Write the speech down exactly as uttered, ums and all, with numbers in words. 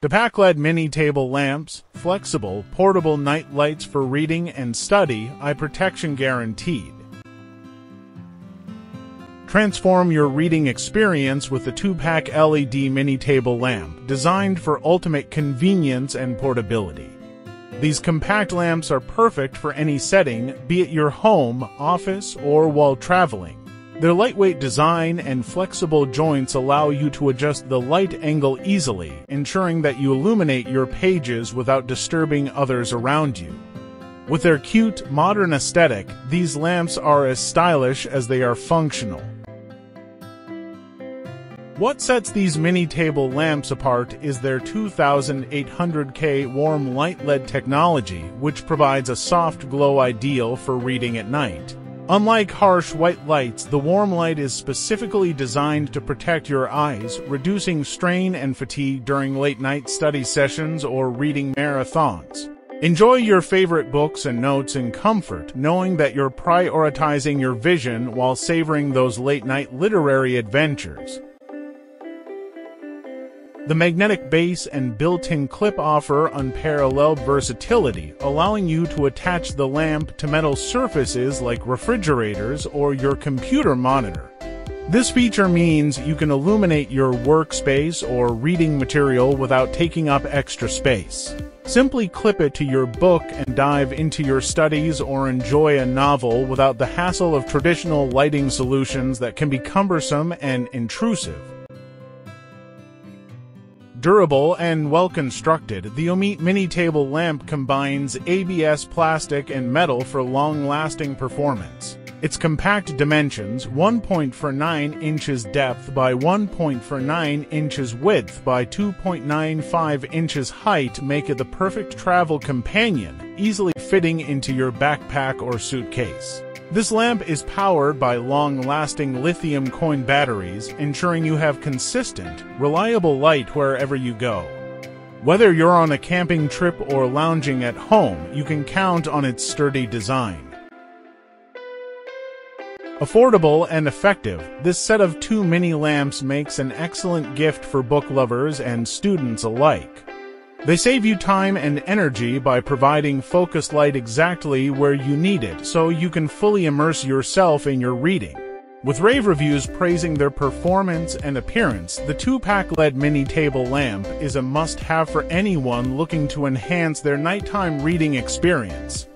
DePac L E D mini table lamps, flexible, portable night lights for reading and study, eye protection guaranteed. Transform your reading experience with the two-pack L E D mini table lamp, designed for ultimate convenience and portability. These compact lamps are perfect for any setting, be it your home, office, or while traveling. Their lightweight design and flexible joints allow you to adjust the light angle easily, ensuring that you illuminate your pages without disturbing others around you. With their cute, modern aesthetic, these lamps are as stylish as they are functional. What sets these mini table lamps apart is their two thousand eight hundred K warm light L E D technology, which provides a soft glow ideal for reading at night. Unlike harsh white lights, the warm light is specifically designed to protect your eyes, reducing strain and fatigue during late-night study sessions or reading marathons. Enjoy your favorite books and notes in comfort, knowing that you're prioritizing your vision while savoring those late-night literary adventures. The magnetic base and built-in clip offer unparalleled versatility, allowing you to attach the lamp to metal surfaces like refrigerators or your computer monitor. This feature means you can illuminate your workspace or reading material without taking up extra space. Simply clip it to your book and dive into your studies or enjoy a novel without the hassle of traditional lighting solutions that can be cumbersome and intrusive. Durable and well-constructed, the OMEET mini table lamp combines A B S plastic and metal for long-lasting performance. Its compact dimensions, one point four nine inches depth by one point four nine inches width by two point nine five inches height, make it the perfect travel companion, easily fitting into your backpack or suitcase. This lamp is powered by long-lasting lithium coin batteries, ensuring you have consistent, reliable light wherever you go. Whether you're on a camping trip or lounging at home, you can count on its sturdy design. Affordable and effective, this set of two mini lamps makes an excellent gift for book lovers and students alike. They save you time and energy by providing focused light exactly where you need it, so you can fully immerse yourself in your reading. With rave reviews praising their performance and appearance, the two-pack L E D mini table lamp is a must-have for anyone looking to enhance their nighttime reading experience.